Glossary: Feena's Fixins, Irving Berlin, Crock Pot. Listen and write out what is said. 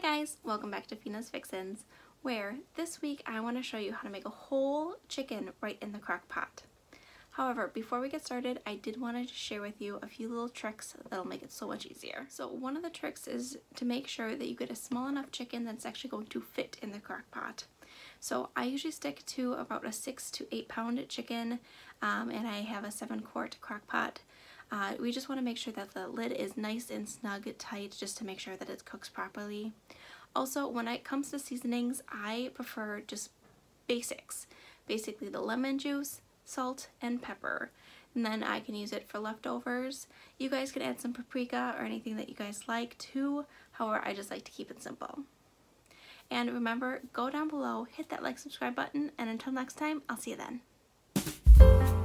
Hi guys, welcome back to Feena's Fixins, where this week I want to show you how to make a whole chicken right in the crock pot. However, before we get started, I did want to share with you a few little tricks that'll make it so much easier. So one of the tricks is to make sure that you get a small enough chicken that's actually going to fit in the crock pot. So I usually stick to about a 6 to 8 pound chicken, and I have a 7-quart crock pot. We just want to make sure that the lid is nice and snug tight just to make sure that it cooks properly. Also, when it comes to seasonings, I prefer just basics. Basically the lemon juice, salt, and pepper. And then I can use it for leftovers. You guys can add some paprika or anything that you guys like too. However, I just like to keep it simple. And remember, go down below, hit that like, subscribe button, and until next time, I'll see you then.